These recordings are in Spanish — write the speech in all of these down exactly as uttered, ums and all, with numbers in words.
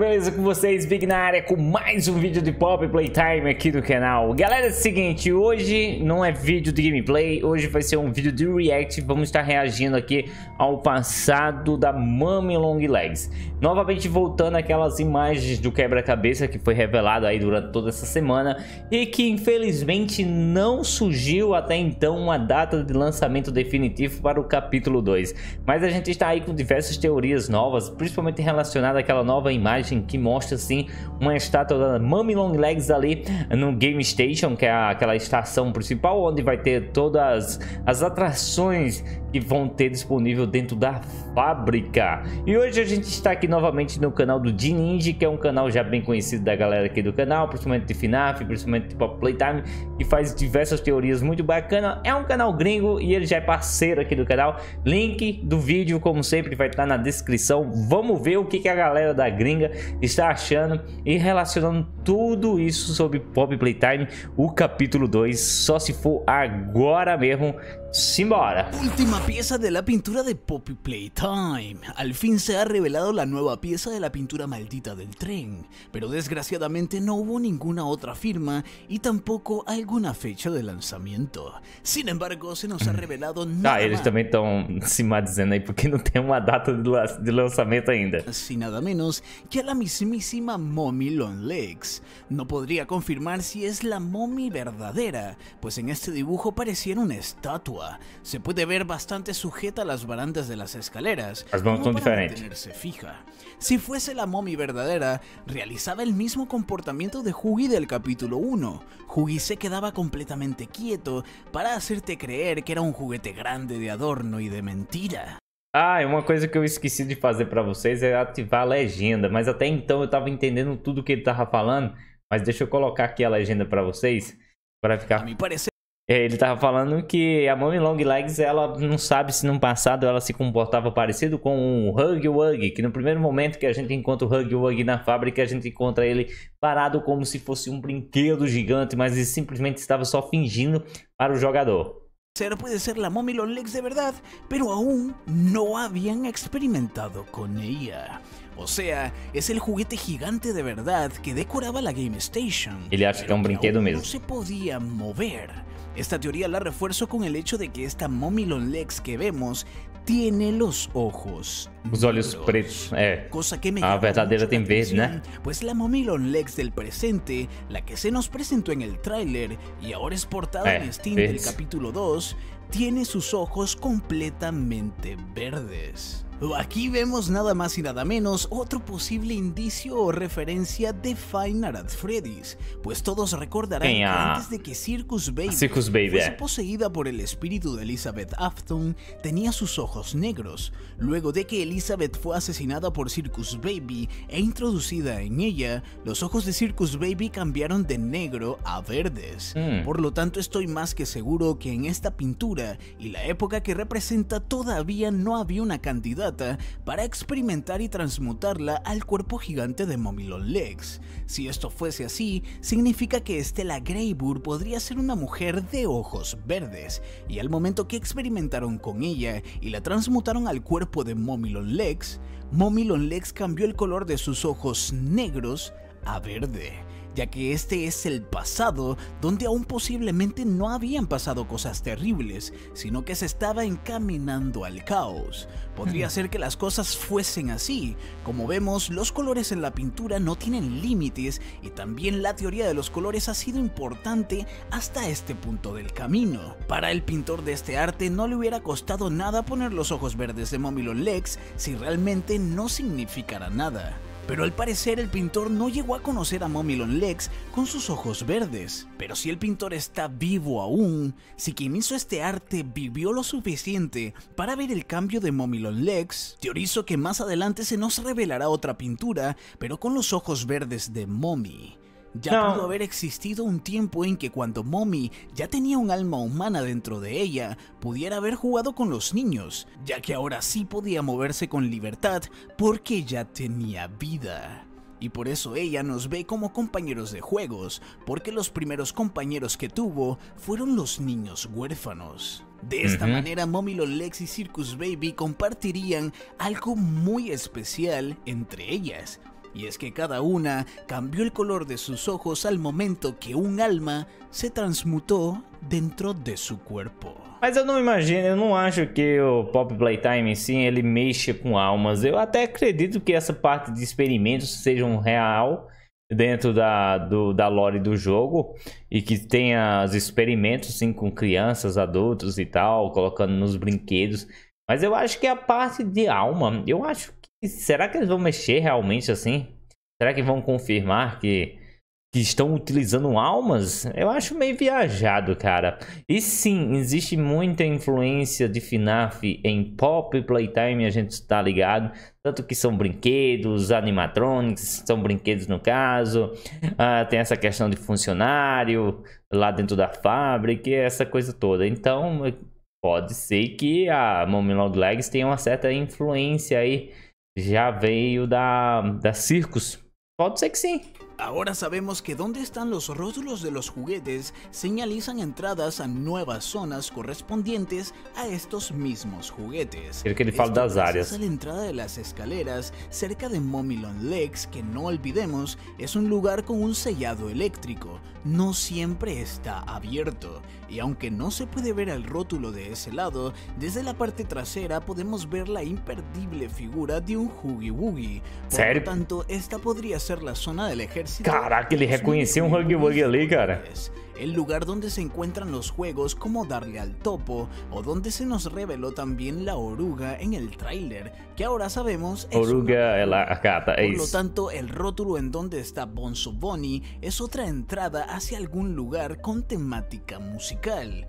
beleza com vocês? Big na área com mais um vídeo de Pop Playtime aqui do canal. Galera, é o seguinte, hoje não é vídeo de gameplay, hoje vai ser um vídeo de react. Vamos estar reagindo aqui ao passado da Mummy Longlegs. Novamente voltando aquelas imagens do quebra-cabeça que foi revelado aí durante toda essa semana e que infelizmente não surgiu até então uma data de lançamento definitivo para o capítulo dois. Mas a gente está aí com diversas teorias novas, principalmente relacionada àquela nova imagem que mostra assim uma estátua da Mummy Longlegs ali no Game Station, que é aquela estação principal onde vai ter todas as atrações que vão ter disponível dentro da fábrica. E hoje a gente está aqui novamente no canal do Dininji, que é um canal já bem conhecido da galera aqui do canal, principalmente de F NAF, principalmente de Pop Playtime, que faz diversas teorias muito bacanas. É um canal gringo e ele já é parceiro aqui do canal. Link do vídeo, como sempre, vai estar na descrição. Vamos ver o que a galera da gringa está achando e relacionando tudo isso sobre Pop Playtime, o capítulo dois, só se for agora mesmo. Simbora. Última pieza de la pintura de Pop Playtime. Al fin se ha revelado la nueva pieza de la pintura maldita del tren, pero desgraciadamente no hubo ninguna otra firma y tampoco alguna fecha de lanzamiento. Sin embargo, se nos ha revelado nada. Ah, eles também estão se maldizendo aí porque não tem uma data de lançamento ainda. Así nada menos que a la mismísima Mummy Longlegs. No podría confirmar si es la Mummy verdadera, pues en este dibujo pareciera una estatua. Se puede ver bastante sujeta a las barandas de las escaleras, como para mantenerse fija. Si fuese la Mummy verdadera, realizaba el mismo comportamiento de Huggy del capítulo uno. Huggy se quedaba completamente quieto para hacerte creer que era un juguete grande de adorno y de mentira. Ah, uma coisa que eu esqueci de fazer para vocês é ativar a legenda, mas até então eu estava entendendo tudo que ele estava falando, mas deixa eu colocar aqui a legenda para vocês, para ficar... A mi parecer, ele estava falando que a Mummy Longlegs, ela não sabe se no passado ela se comportava parecido com o Huggy Wuggy, que no primeiro momento que a gente encontra o Huggy Wuggy na fábrica, a gente encontra ele parado como se fosse um brinquedo gigante, mas ele simplesmente estava só fingindo para o jogador. Puede ser la Mummy Longlegs de verdad, pero aún no habían experimentado con ella. O sea, es el juguete gigante de verdad que decoraba la Game Station. Ele acha que é um brinquedo mesmo. No se podía mover. Esta teoría la refuerzo con el hecho de que esta Mummy Longlegs que vemos tiene los ojos Os olhos pretos, é. Cosa que me a verdadeira tem verde, né? Pues la Mummy Longlegs del presente, la que se nos presentó en el tráiler y ahora es portada en Steam del capítulo dos, tiene sus ojos completamente verdes. Aquí vemos nada más y nada menos otro posible indicio o referencia de Five Nights at Freddy's, pues todos recordarán que antes de que Circus Baby, Circus Baby fuese poseída por el espíritu de Elizabeth Afton, tenía sus ojos negros. Luego de que Elizabeth fue asesinada por Circus Baby e introducida en ella, los ojos de Circus Baby cambiaron de negro a verdes. Mm. Por lo tanto, estoy más que seguro que en esta pintura y la época que representa todavía no había una cantidad para experimentar y transmutarla al cuerpo gigante de Mummy Longlegs. Si esto fuese así, significa que Stella Greyburg podría ser una mujer de ojos verdes, y al momento que experimentaron con ella y la transmutaron al cuerpo de Mummy Longlegs, Mummy Longlegs cambió el color de sus ojos negros a verde, ya que este es el pasado donde aún posiblemente no habían pasado cosas terribles, sino que se estaba encaminando al caos. Podría ser que las cosas fuesen así. Como vemos, los colores en la pintura no tienen límites y también la teoría de los colores ha sido importante hasta este punto del camino. Para el pintor de este arte no le hubiera costado nada poner los ojos verdes de Mummy Longlegs si realmente no significara nada. Pero al parecer el pintor no llegó a conocer a Mummy Longlegs con sus ojos verdes. Pero si el pintor está vivo aún, si quien hizo este arte vivió lo suficiente para ver el cambio de Mummy Longlegs, teorizo que más adelante se nos revelará otra pintura, pero con los ojos verdes de Mummy. Ya no. Pudo haber existido un tiempo en que cuando Mummy ya tenía un alma humana dentro de ella, pudiera haber jugado con los niños, ya que ahora sí podía moverse con libertad porque ya tenía vida. Y por eso ella nos ve como compañeros de juegos, porque los primeros compañeros que tuvo fueron los niños huérfanos. De esta uh-huh. manera, Mummy Longlegs y Circus Baby compartirían algo muy especial entre ellas. y es que cada una cambió el color de sus ojos al momento que un alma se transmutó dentro de su corpo. Mas eu não imagino, eu não acho que o Pop Playtime, sim, ele mexa com almas. Eu até acredito que essa parte de experimentos seja um real dentro da, do, da lore do jogo, e que tenha os experimentos, sim, com crianças, adultos e tal, colocando nos brinquedos. Mas eu acho que a parte de alma, eu acho que... Será que eles vão mexer realmente assim? Será que vão confirmar que, que estão utilizando almas? Eu acho meio viajado, cara. E sim, existe muita influência de FNAF em Pop Playtime, a gente tá ligado. Tanto que são brinquedos, animatronics, são brinquedos no caso. Ah, tem essa questão de funcionário lá dentro da fábrica, essa coisa toda. Então... pode ser que a Mommy Long Legs tenha uma certa influência aí. Já veio da, da Circus. Pode ser que sim. Ahora sabemos que donde están los rótulos de los juguetes señalizan entradas a nuevas zonas correspondientes a estos mismos juguetes. Quiero que le falte las áreas. A la entrada de las escaleras cerca de Mommy Long Legs, que no olvidemos es un lugar con un sellado eléctrico, no siempre está abierto, y aunque no se puede ver el rótulo de ese lado, desde la parte trasera podemos ver la imperdible figura de un Huggy Wuggy. Por lo tanto, esta podría ser la zona del ejército. Caraca, ele reconheceu um Huggy Wuggy ali, cara. El lugar donde se encuentran los juegos como Darle al Topo, o donde se nos reveló también la oruga en el tráiler, que ahora sabemos es oruga, una... la gata, por lo tanto, el rótulo en donde está Bonzo Bonnie es otra entrada hacia algún lugar con temática musical.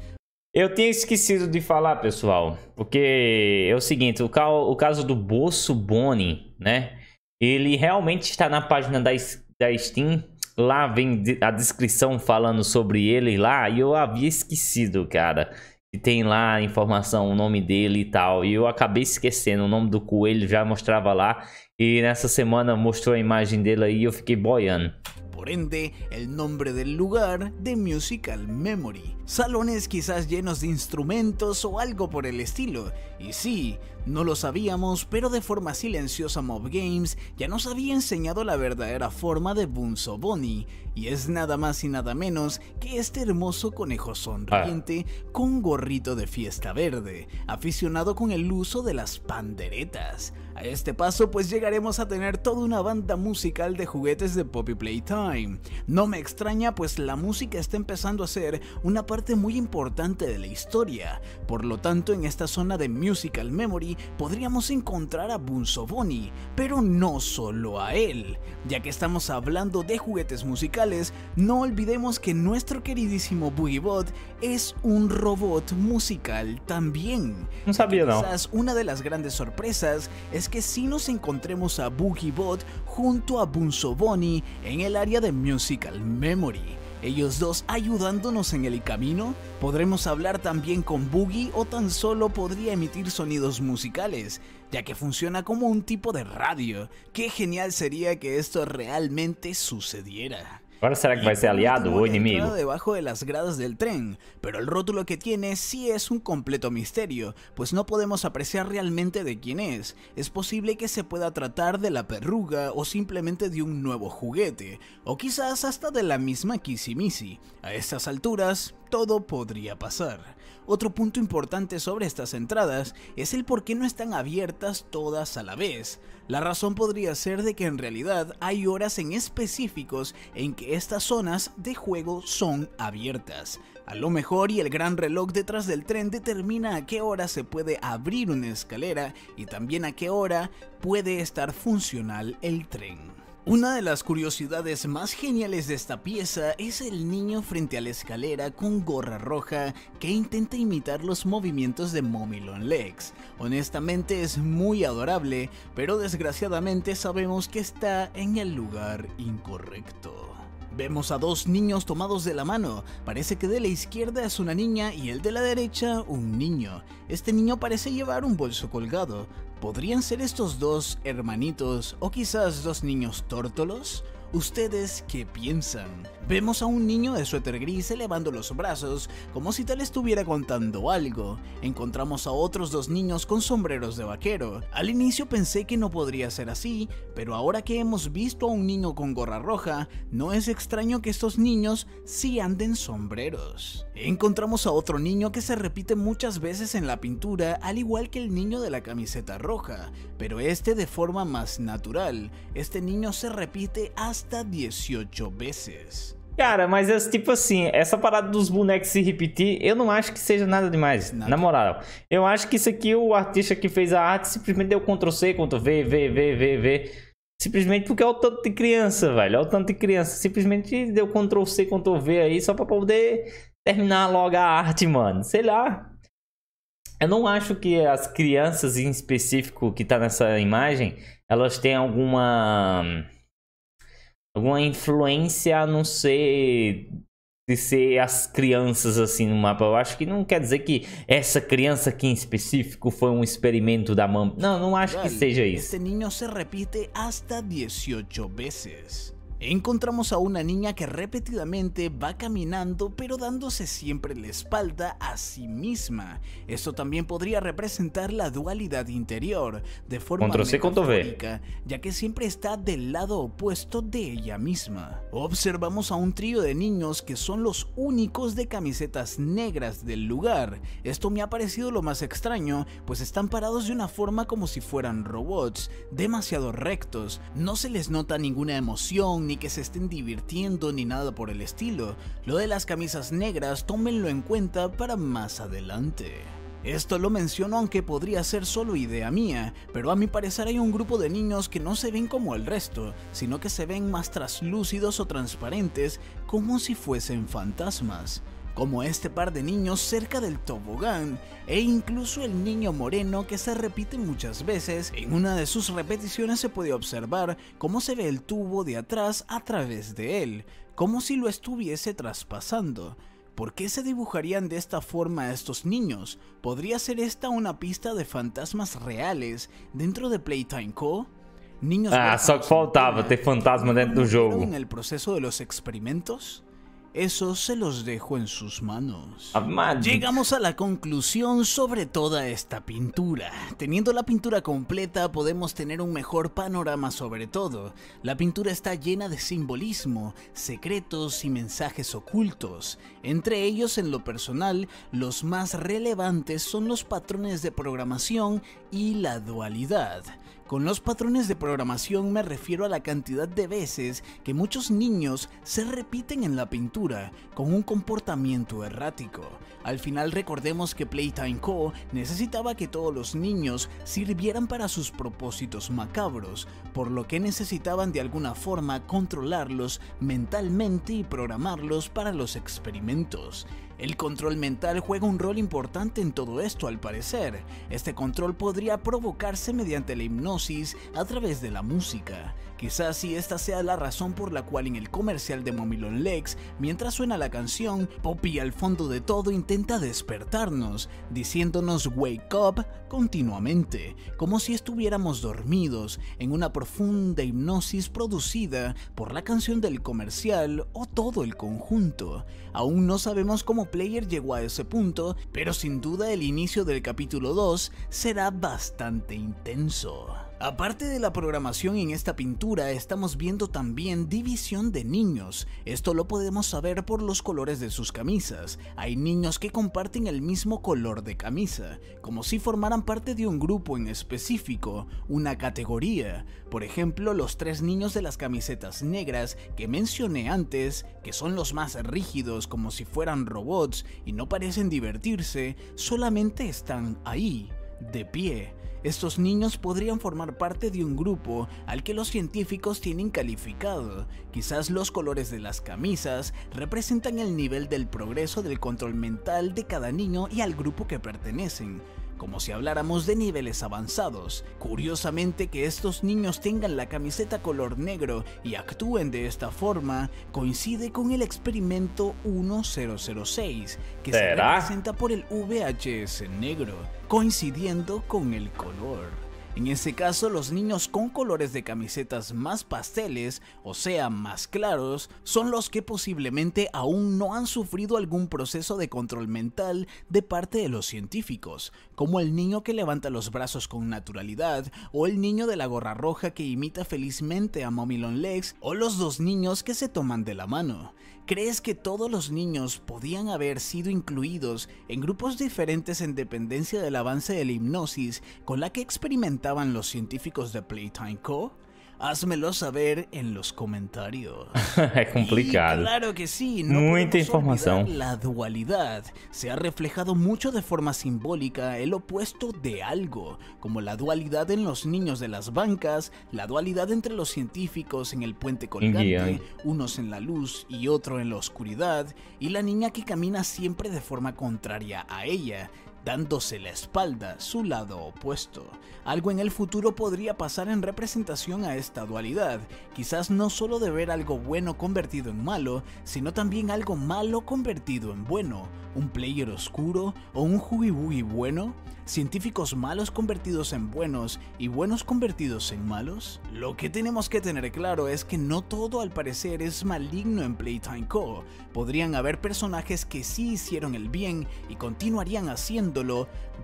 Eu tinha esquecido de falar, pessoal, porque é o seguinte, o, cal... o caso do Bonzo Bonnie, né? Ele realmente está na página da esquerda da Steam, lá vem a descrição falando sobre ele lá, e eu havia esquecido, cara, que tem lá a informação, o nome dele e tal, e eu acabei esquecendo. O nome do coelho já mostrava lá, e nessa semana mostrou a imagem dele aí e eu fiquei boiando. Por ende, el nombre del lugar de Musical Memory. Salones quizás llenos de instrumentos o algo por el estilo. Y sí, no lo sabíamos, pero de forma silenciosa Mob Games ya nos había enseñado la verdadera forma de Bonzo Bonnie. Y es nada más y nada menos que este hermoso conejo sonriente ah. con gorrito de fiesta verde, aficionado con el uso de las panderetas. A este paso pues llegaremos a tener toda una banda musical de juguetes de Poppy Playtime. No me extraña, pues la música está empezando a ser una parte muy importante de la historia. Por lo tanto, en esta zona de Musical Memory podríamos encontrar a Bonzo Bonnie, pero no solo a él. Ya que estamos hablando de juguetes musicales, no olvidemos que nuestro queridísimo Boogie Bot es un robot musical también. No sabía, no. Quizás una de las grandes sorpresas es es que si nos encontremos a Boogie Bot junto a Bonzo Bonnie en el área de Musical Memory, ellos dos ayudándonos en el camino, podremos hablar también con Boogie, o tan solo podría emitir sonidos musicales, ya que funciona como un tipo de radio. Qué genial sería que esto realmente sucediera. Ahora, ¿será que va a ser aliado o enemigo? Debajo de las gradas del tren, pero el rótulo que tiene sí es un completo misterio, pues no podemos apreciar realmente de quién es. Es posible que se pueda tratar de la perruga, o simplemente de un nuevo juguete, o quizás hasta de la misma Kissimisi. A estas alturas, todo podría pasar. Otro punto importante sobre estas entradas es el por qué no están abiertas todas a la vez. La razón podría ser de que en realidad hay horas en específicos en que estas zonas de juego son abiertas. A lo mejor y el gran reloj detrás del tren determina a qué hora se puede abrir una escalera y también a qué hora puede estar funcional el tren. Una de las curiosidades más geniales de esta pieza es el niño frente a la escalera con gorra roja que intenta imitar los movimientos de Mommy Long Legs. Honestamente es muy adorable, pero desgraciadamente sabemos que está en el lugar incorrecto. Vemos a dos niños tomados de la mano, parece que de la izquierda es una niña y el de la derecha un niño. Este niño parece llevar un bolso colgado. ¿Podrían ser estos dos hermanitos o quizás dos niños tórtolos? ¿Ustedes qué piensan? Vemos a un niño de suéter gris elevando los brazos como si tal estuviera contando algo. Encontramos a otros dos niños con sombreros de vaquero. Al inicio pensé que no podría ser así, pero ahora que hemos visto a un niño con gorra roja, no es extraño que estos niños sí anden sombreros. Encontramos a otro niño que se repite muchas veces en la pintura, al igual que el niño de la camiseta roja, pero este de forma más natural. Este niño se repite hasta dieciocho veces. Cara, mas é tipo assim, essa parada dos bonecos se repetir, eu não acho que seja nada demais, nada. Na moral. Eu acho que isso aqui, o artista que fez a arte simplesmente deu control C, control V, V, V, V, V. Simplesmente porque é o tanto de criança, velho, é o tanto de criança. Simplesmente deu control C, control V aí só pra poder terminar logo a arte, mano. Sei lá. Eu não acho que as crianças em específico que tá nessa imagem, elas têm alguma... alguma influência a não ser de ser as crianças assim no mapa. Eu acho que não quer dizer que essa criança aqui em específico foi um experimento da mãe. Não, não acho que seja isso. Este niño se repite hasta dieciocho veces. Encontramos a una niña que repetidamente va caminando pero dándose siempre la espalda a sí misma. Esto también podría representar la dualidad interior de forma metafórica, ya que siempre está del lado opuesto de ella misma. Observamos a un trío de niños que son los únicos de camisetas negras del lugar. Esto me ha parecido lo más extraño, pues están parados de una forma como si fueran robots, demasiado rectos. No se les nota ninguna emoción, ni que se estén divirtiendo ni nada por el estilo. Lo de las camisas negras tómenlo en cuenta para más adelante. Esto lo menciono aunque podría ser solo idea mía, pero a mi parecer hay un grupo de niños que no se ven como el resto, sino que se ven más traslúcidos o transparentes, como si fuesen fantasmas, como este par de niños cerca del tobogán, e incluso el niño moreno que se repite muchas veces. En una de sus repeticiones se puede observar cómo se ve el tubo de atrás a través de él, como si lo estuviese traspasando. ¿Por qué se dibujarían de esta forma a estos niños? ¿Podría ser esta una pista de fantasmas reales dentro de Playtime Co? ¿Niños ah, só que faltaba ter fantasma dentro do jogo. ¿En el proceso de los experimentos? Eso se los dejo en sus manos. Llegamos a la conclusión sobre toda esta pintura. Teniendo la pintura completa podemos tener un mejor panorama sobre todo. La pintura está llena de simbolismo, secretos y mensajes ocultos. Entre ellos, en lo personal, los más relevantes son los patrones de programación y la dualidad. Con los patrones de programación me refiero a la cantidad de veces que muchos niños se repiten en la pintura con un comportamiento errático. Al final recordemos que Playtime Co necesitaba que todos los niños sirvieran para sus propósitos macabros, por lo que necesitaban de alguna forma controlarlos mentalmente y programarlos para los experimentos. El control mental juega un rol importante en todo esto al parecer. Este control podría provocarse mediante la hipnosis a través de la música. Quizás si esta sea la razón por la cual en el comercial de Momilon Lex, mientras suena la canción, Poppy al fondo de todo intenta despertarnos, diciéndonos wake up continuamente, como si estuviéramos dormidos, en una profunda hipnosis producida por la canción del comercial o todo el conjunto. Aún no sabemos cómo Player llegó a ese punto, pero sin duda el inicio del capítulo dos será bastante intenso. Aparte de la programación en esta pintura, estamos viendo también división de niños. Esto lo podemos saber por los colores de sus camisas. Hay niños que comparten el mismo color de camisa, como si formaran parte de un grupo en específico, una categoría. Por ejemplo, los tres niños de las camisetas negras que mencioné antes, que son los más rígidos como si fueran robots y no parecen divertirse, solamente están ahí, de pie. Estos niños podrían formar parte de un grupo al que los científicos tienen calificado. Quizás los colores de las camisas representan el nivel del progreso del control mental de cada niño y al grupo que pertenecen, como si habláramos de niveles avanzados. Curiosamente, que estos niños tengan la camiseta color negro y actúen de esta forma coincide con el experimento mil seis, que se representa por el V H S negro, coincidiendo con el color. En ese caso, los niños con colores de camisetas más pasteles, o sea, más claros, son los que posiblemente aún no han sufrido algún proceso de control mental de parte de los científicos, como el niño que levanta los brazos con naturalidad, o el niño de la gorra roja que imita felizmente a Mommy Long Legs, o los dos niños que se toman de la mano. ¿Crees que todos los niños podían haber sido incluidos en grupos diferentes en dependencia del avance de la hipnosis con la que experimentaban los científicos de Playtime Co? Házmelo saber en los comentarios. Es complicado. Y claro que sí, no mucha información. La dualidad se ha reflejado mucho de forma simbólica el opuesto de algo, como la dualidad en los niños de las bancas, la dualidad entre los científicos en el puente colgante, unos en la luz y otro en la oscuridad, y la niña que camina siempre de forma contraria a ella, dándose la espalda, su lado opuesto. Algo en el futuro podría pasar en representación a esta dualidad, quizás no solo de ver algo bueno convertido en malo, sino también algo malo convertido en bueno, un player oscuro o un jugibugui bueno, científicos malos convertidos en buenos y buenos convertidos en malos. Lo que tenemos que tener claro es que no todo al parecer es maligno en Playtime Co. Podrían haber personajes que sí hicieron el bien y continuarían haciendo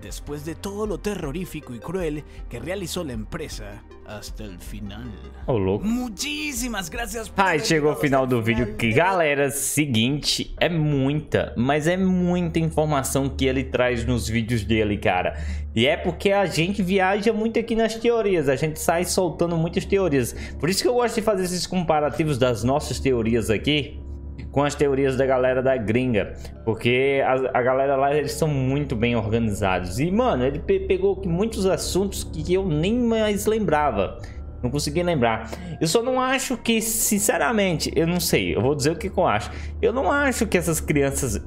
después de todo lo terrorífico y cruel que realizó la empresa hasta el final. Oh, louco. Muchísimas gracias por... Ai, chegou ao final do vídeo, que galera, seguinte, é muita, mas é muita informação que ele traz nos vídeos dele, cara. E é porque a gente viaja muito aqui nas teorias, a gente sai soltando muitas teorias. Por isso que eu gosto de fazer esses comparativos das nossas teorias aqui com as teorias da galera da gringa, porque a, a galera lá, eles são muito bem organizados. E mano, ele pe pegou muitos assuntos que eu nem mais lembrava, não consegui lembrar. Eu só não acho que, sinceramente, eu não sei, eu vou dizer o que eu acho. Eu não acho que essas crianças...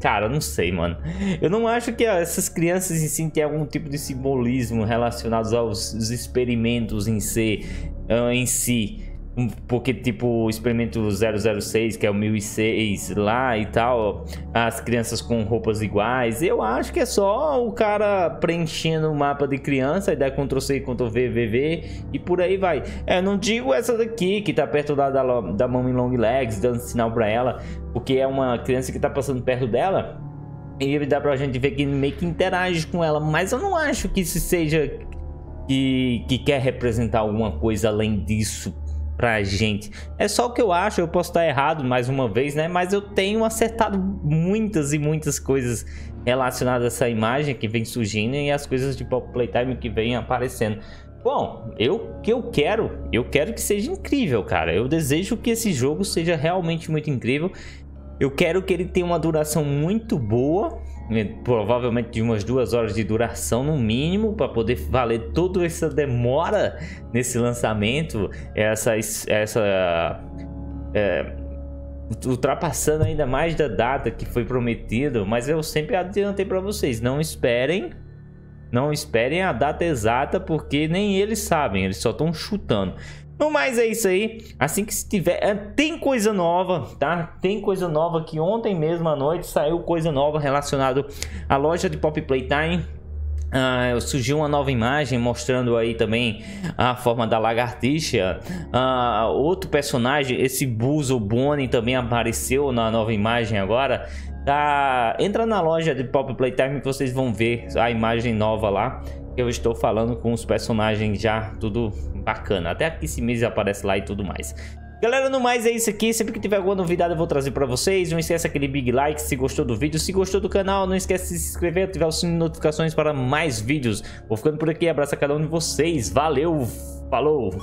Cara, eu não sei, mano. Eu não acho que essas crianças em si têm algum tipo de simbolismo relacionados aos experimentos em si, uh, em si. Porque, tipo, o experimento zero zero seis, que é o mil e seis lá e tal, as crianças com roupas iguais, eu acho que é só o cara preenchendo o mapa de criança e dá Ctrl-C, Ctrl-V, V V e por aí vai. É, não digo essa daqui, que tá perto da, da, da Mommy Long Legs, dando sinal pra ela, porque é uma criança que tá passando perto dela e dá pra gente ver que meio que interage com ela, mas eu não acho que isso seja que, que quer representar alguma coisa além disso pra gente. É só o que eu acho, eu posso estar errado mais uma vez, né? Mas eu tenho acertado muitas e muitas coisas relacionadas a essa imagem que vem surgindo e as coisas de Pop Playtime que vem aparecendo. Bom, eu que eu quero, eu quero que seja incrível, cara. Eu desejo que esse jogo seja realmente muito incrível. Eu quero que ele tenha uma duração muito boa, provavelmente de umas duas horas de duração no mínimo, para poder valer toda essa demora nesse lançamento, essa, essa é, ultrapassando ainda mais da data que foi prometido. Mas eu sempre adiantei para vocês, não esperem, não esperem a data exata, porque nem eles sabem, eles só estão chutando. No mais é isso aí, assim que se tiver, é, tem coisa nova, tá? Tem coisa nova, que ontem mesmo à noite saiu coisa nova relacionada à loja de Pop Playtime. Uh, surgiu uma nova imagem mostrando aí também a forma da lagartixa, uh, outro personagem, esse Buzo Bonnie também apareceu na nova imagem agora, tá? Entra na loja de Pop Playtime que vocês vão ver a imagem nova lá. Eu estou falando com os personagens já, tudo bacana. Até aqui esse mês aparece lá e tudo mais. Galera, no mais é isso aqui. Sempre que tiver alguma novidade eu vou trazer pra vocês. Não esquece aquele big like se gostou do vídeo. Se gostou do canal, não esquece de se inscrever, ativar o sino de notificações para mais vídeos. Vou ficando por aqui. Abraço a cada um de vocês. Valeu, falou!